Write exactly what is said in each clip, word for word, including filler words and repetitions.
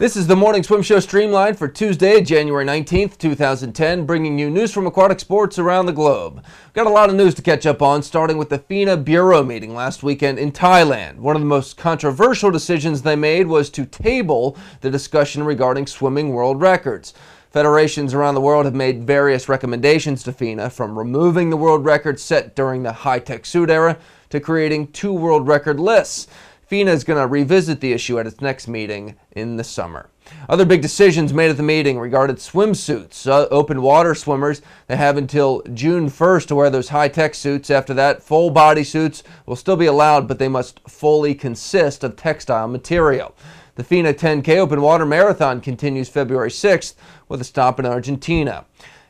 This is the Morning Swim Show Streamline for Tuesday, January nineteenth, two thousand ten, bringing you news from aquatic sports around the globe. We've got a lot of news to catch up on, starting with the FINA Bureau meeting last weekend in Thailand. One of the most controversial decisions they made was to table the discussion regarding swimming world records. Federations around the world have made various recommendations to FINA, from removing the world record set during the high-tech suit era to creating two world record lists. FINA is going to revisit the issue at its next meeting in the summer. Other big decisions made at the meeting regarded swimsuits. Uh, open water swimmers, they have until June first to wear those high-tech suits. After that, full body suits will still be allowed, but they must fully consist of textile material. The FINA ten K Open Water Marathon continues February sixth with a stop in Argentina.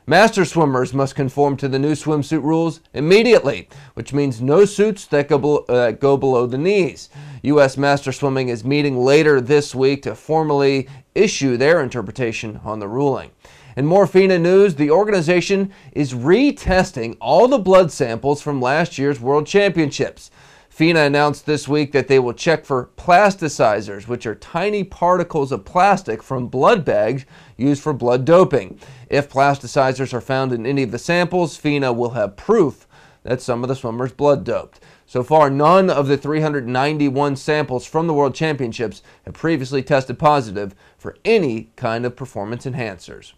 Master swimmers must conform to the new swimsuit rules immediately, which means no suits that go below, uh, go below the knees. U S Master Swimming is meeting later this week to formally issue their interpretation on the ruling. And more FINA news, the organization is retesting all the blood samples from last year's World Championships. FINA announced this week that they will check for plasticizers, which are tiny particles of plastic from blood bags used for blood doping. If plasticizers are found in any of the samples, FINA will have proof that some of the swimmers blood doped. So far, none of the three hundred ninety-one samples from the World Championships have previously tested positive for any kind of performance enhancers.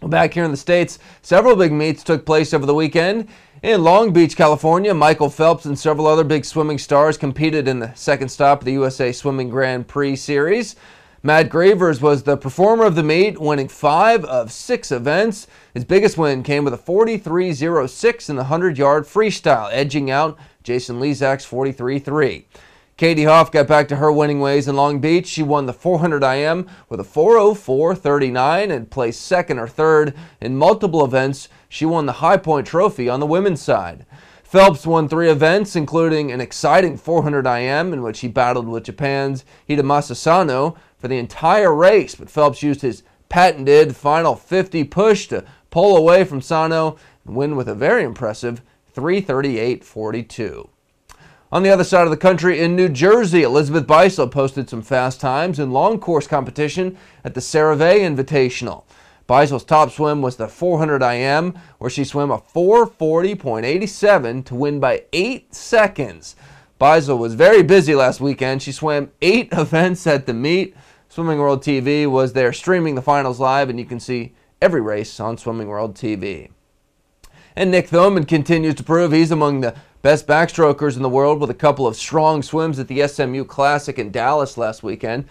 Well, back here in the States, several big meets took place over the weekend. In Long Beach, California, Michael Phelps and several other big swimming stars competed in the second stop of the U S A Swimming Grand Prix Series. Matt Grevers was the performer of the meet, winning five of six events. His biggest win came with a forty-three oh six in the hundred-yard freestyle, edging out Jason Lezak's forty-three three. Katie Hoff got back to her winning ways in Long Beach. She won the four hundred I M with a four oh four thirty-nine and placed second or third in multiple events. She won the High Point Trophy on the women's side. Phelps won three events, including an exciting four hundred I M in which he battled with Japan's Hidemasa Sano for the entire race, but Phelps used his patented final fifty push to pull away from Sano and win with a very impressive three thirty-eight forty-two. On the other side of the country, in New Jersey, Elizabeth Beisel posted some fast times in long course competition at the CeraVe Invitational. Beisel's top swim was the four hundred I M, where she swam a four forty point eight seven to win by eight seconds. Beisel was very busy last weekend. She swam eight events at the meet. Swimming World T V was there streaming the finals live, and you can see every race on Swimming World T V. And Nick Thoman continues to prove he's among the best backstrokers in the world with a couple of strong swims at the S M U Classic in Dallas last weekend.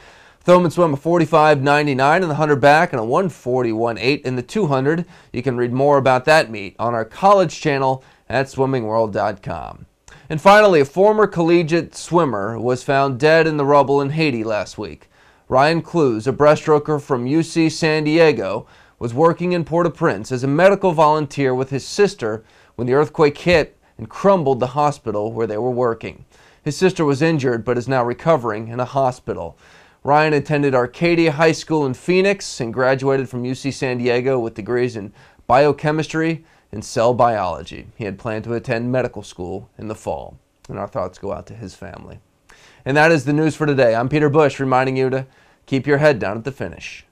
Thoman swam a forty-five ninety-nine in the hundred back and a one forty-one eight in the two hundred. You can read more about that meet on our college channel at swimming world dot com. And finally, a former collegiate swimmer was found dead in the rubble in Haiti last week. Ryan Kloos, a breaststroker from U C San Diego, was working in Port-au-Prince as a medical volunteer with his sister when the earthquake hit and crumbled the hospital where they were working. His sister was injured but is now recovering in a hospital. Ryan attended Arcadia High School in Phoenix and graduated from U C San Diego with degrees in biochemistry and cell biology. He had planned to attend medical school in the fall, and our thoughts go out to his family. And that is the news for today. I'm Peter Bush, reminding you to keep your head down at the finish.